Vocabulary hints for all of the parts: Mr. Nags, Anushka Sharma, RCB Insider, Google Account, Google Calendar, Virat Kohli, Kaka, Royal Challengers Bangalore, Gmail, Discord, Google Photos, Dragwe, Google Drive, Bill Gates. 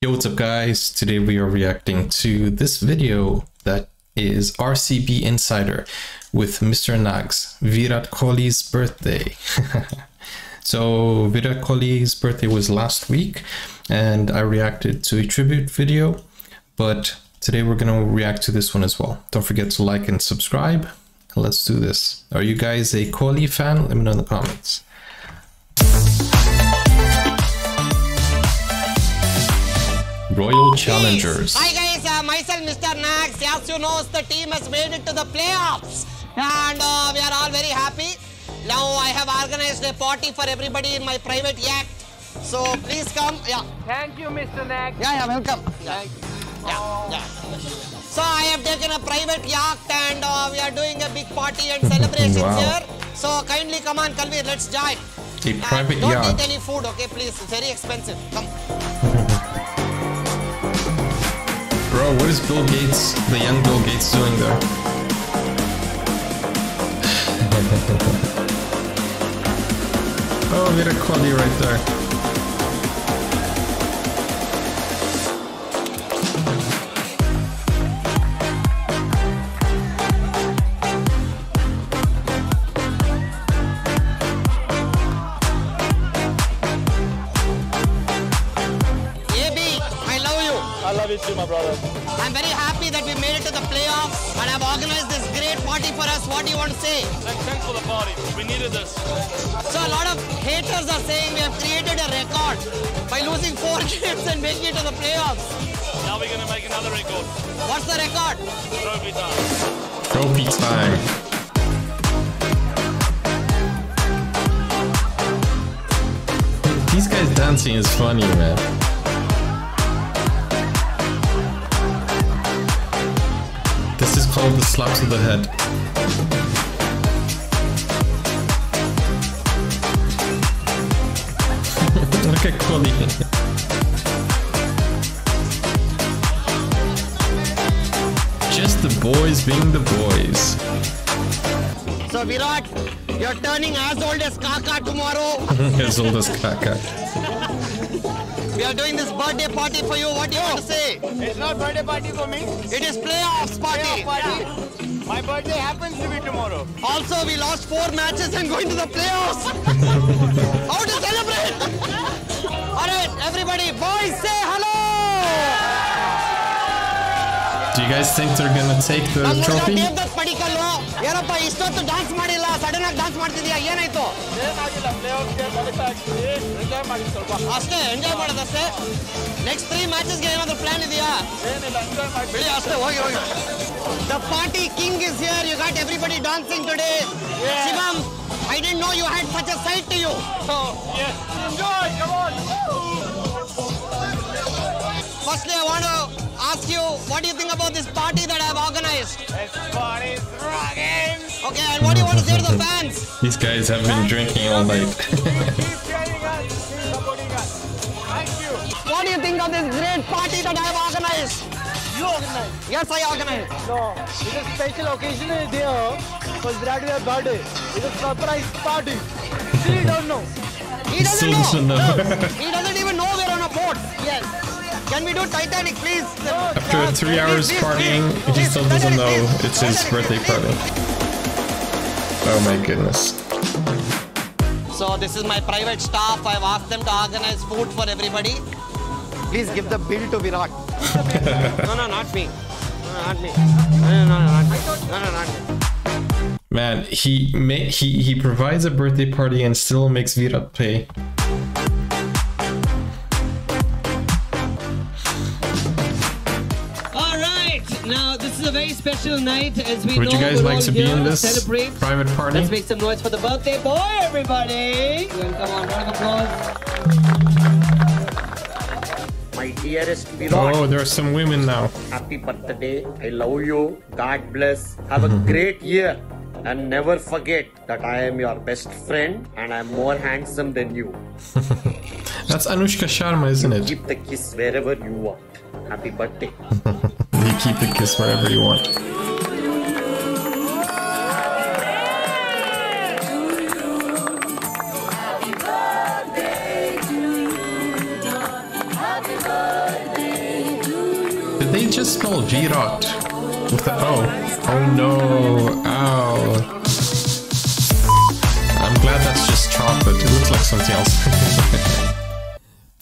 Yo, what's up guys? Today we are reacting to this video that is RCB Insider with Mr. Nags, Virat Kohli's birthday. So Virat Kohli's birthday was last week and I reacted to a tribute video, but today we're going to react to this one as well. Don't forget to like and subscribe. Let's do this. Are you guys a Kohli fan? Let me know in the comments. Royal Challengers. Hi guys, myself Mr. Nags. As you know, the team has made it to the playoffs and we are all very happy. Now I have organized a party for everybody in my private yacht. So please come. Yeah. Thank you Mr. Nags. Yeah, welcome. Yeah. So I have taken a private yacht and we are doing a big party and celebrations here. So kindly come on, Kalvi, let's join. A private yacht. Don't eat any food, okay, please. It's very expensive. Come. Bro, what is Bill Gates, the young Bill Gates, doing there? Oh, Virat Kohli right there. I love you too, my brother. I'm very happy that we made it to the playoffs and I've organized this great party for us. What do you want to say? Thanks for the party. We needed this. So a lot of haters are saying we have created a record by losing 4 games and making it to the playoffs. Now we're going to make another record. What's the record? Trophy time. Trophy time. These guys dancing is funny, man. This is called the slap to the head. Look at Kohli. Just the boys being the boys. So Virat, you're turning as old as Kaka tomorrow. As old as Kaka. We are doing this birthday party for you. What do you want to say? It's not birthday party for me. It is playoffs party. Playoff party. Yeah. My birthday happens to be tomorrow. Also, we lost 4 matches and going to the playoffs. How to celebrate? All right, everybody, boys, say hello. Do you guys think they're gonna take the trophy? Next 3 matches plan. The party king is here. You got everybody dancing today. Yeah. Shivam, I didn't know you had such a sight to you. So yes. Enjoy, come on. Firstly, I want to ask you, what do you think about this party that I've organized? This party's rocking! Okay, and what do you want to say to the fans? These guys have been drinking all night. Keep sharing us, keep supporting us. Thank you. What do you think of this great party that I've organized? You organized? Yes, I organized. No, it's a special occasion here for Dragwe's birthday. It's a surprise party. Still don't know. He doesn't know. No. He doesn't even know we're on a boat. Yes. Can we do Titanic, please? After 3 hours partying, he still doesn't know it's his birthday party. Oh my goodness. So this is my private staff. I've asked them to organize food for everybody. Please give the bill to Virat. No, not me. No, not me. Man, he provides a birthday party and still makes Virat pay. Now, this is a very special night, as we know. Would you guys like to be in this private party? Let's make some noise for the birthday boy, everybody! Come on, round of applause. My dearest Virat. Oh, there are some women now. Happy birthday. I love you. God bless. Have a great year. And never forget that I am your best friend and I am more handsome than you. That's Anushka Sharma, isn't it? Keep the kiss wherever you want. Happy birthday. You keep the kiss wherever you want. Happy birthday to you. Happy birthday. didn't just spell Virat with the O. Oh no, ow. I'm glad that's just chocolate. It looks like something else.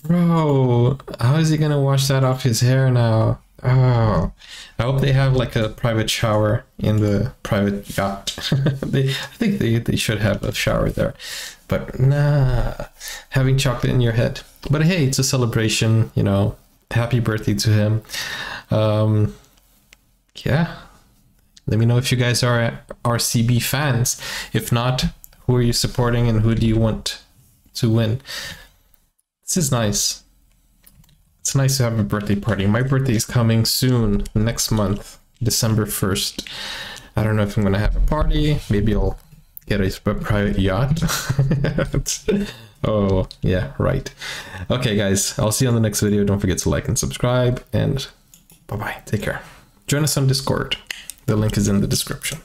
Bro, how is he gonna wash that off his hair now? Oh, I hope they have like a private shower in the private yacht. I think they should have a shower there, but nah, having chocolate in your head. But hey, it's a celebration, you know. Happy birthday to him. Yeah, let me know if you guys are RCB fans. If not, who are you supporting and who do you want to win? This is nice. It's nice to have a birthday party. My birthday is coming soon, next month, December 1st. I don't know if I'm gonna have a party. Maybe I'll get a private yacht. Oh, yeah, right. Okay, guys, I'll see you on the next video. Don't forget to like and subscribe, and bye-bye. Take care. Join us on Discord. The link is in the description.